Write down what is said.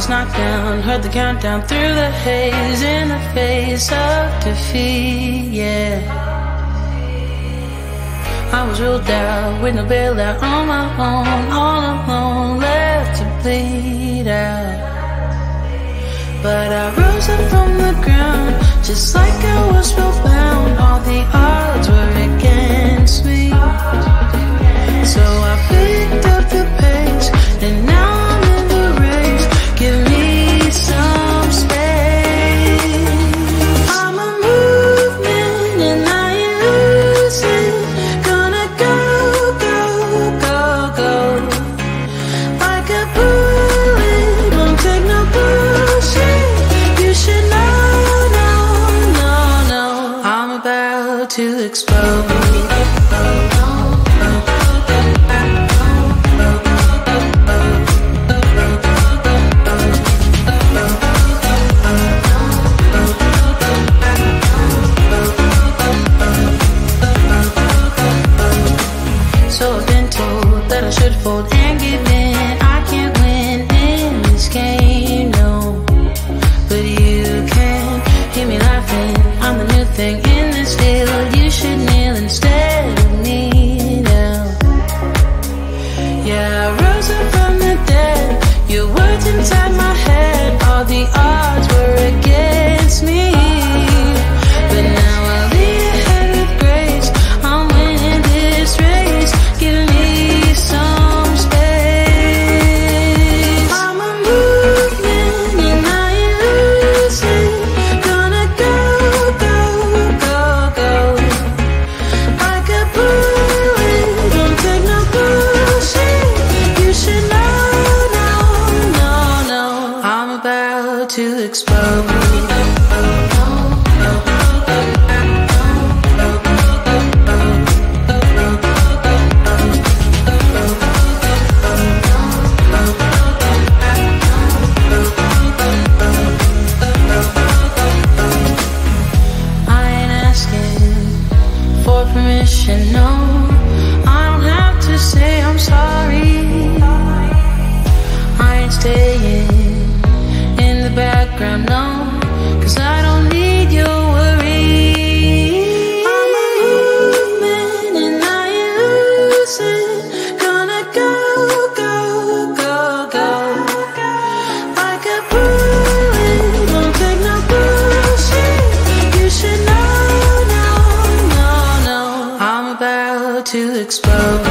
was knocked down, heard the countdown through the haze, in the face of defeat, yeah. I was ruled out with no bailout, on my own, all alone, left to bleed out. But I rose up from the ground, just like I was spellbound. All the odds were against me, so I picked up the pace, and now I'm in the race. Give me some space. To explode. To explode.